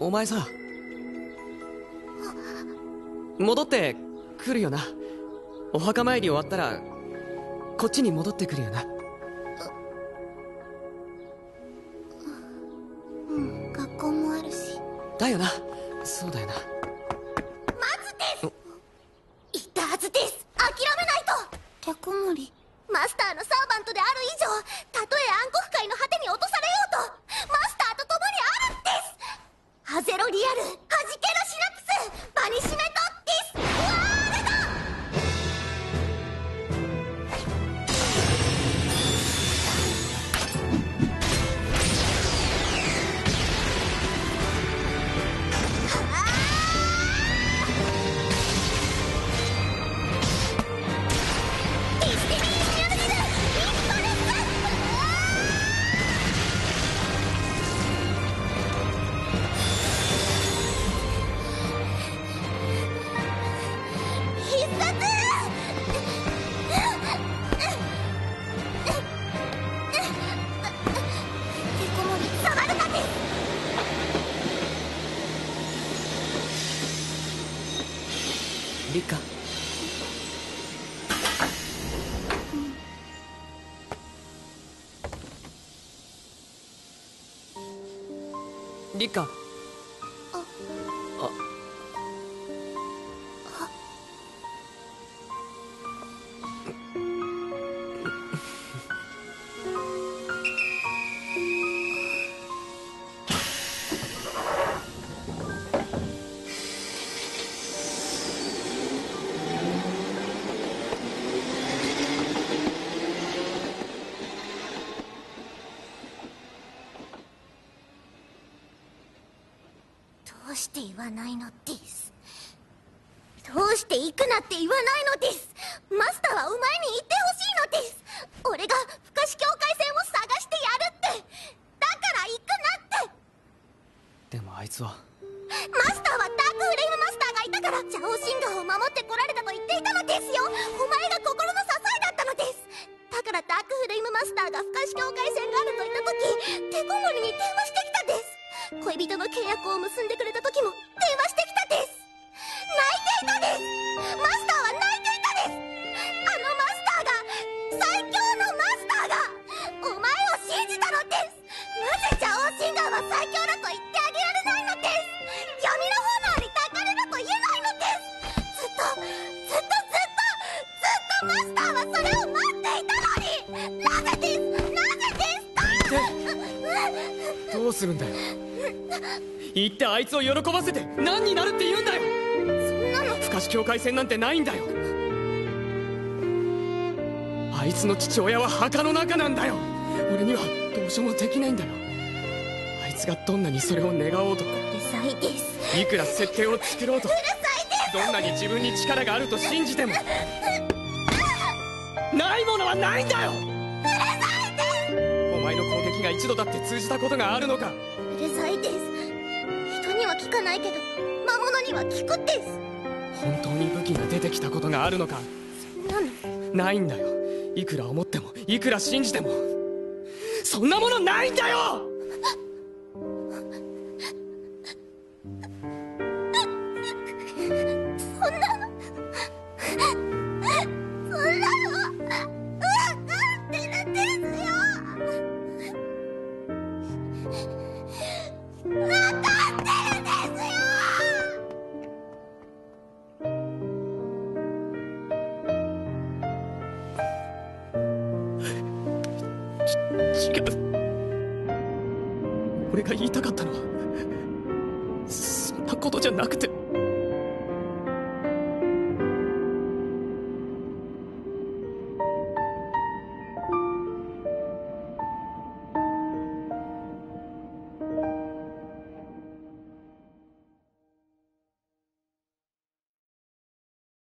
お前さ、戻ってくるよな。お墓参り終わったらこっちに戻ってくるよな。うん、学校もあるし。だよな、そうだよな。マズです。言ったはずです。諦めないと。手こもり。マスターのサーバントである以上、たとえ暗黒界の果てに落とされようと、マスターと共にあるんです。ハゼロリアル、はじけるシナプス、バニシメント。どうして行くなって言わないのです。マスターはお前に言ってほしいのです。俺が不可視境界線を探してやるって。だから行くなって。でもあいつはマスターはダークフレームマスターがいたから邪王神河を守ってこられたと言っていたのですよ。お前が心の支えだったのです。だからダークフレームマスターが不可視境界線があると言った時、テコモリに電話してきたです。恋人の契約を結んでくれた時も電話してきたです。泣いていたです。マスターは泣いていたです。あのマスターが、最強のマスターがお前を信じたのです。なぜ邪王神河は最強だと言ってあげられないのです。闇の炎に抱かれると言えないのです。ずっとマスターはそれを待っていたのに。なぜです、なぜですか。どうするんだよ。言ってあいつを喜ばせて何になるって言うんだよ。そんなの不可視境界線なんてないんだよ。あいつの父親は墓の中なんだよ。俺にはどうしようもできないんだよ。あいつがどんなにそれを願おうと、うるさいです、いくら設定を作ろうと、うるさいです、どんなに自分に力があると信じてもないものはないんだよ。うるさいです。お前の攻撃が一度だって通じたことがあるのか。うるさいです。人には聞かないけど魔物には聞くんです。本当に武器が出てきたことがあるのか。そんなのないんだよ。いくら思ってもいくら信じてもそんなものないんだよ。俺が言いたかったのはそんなことじゃなくて。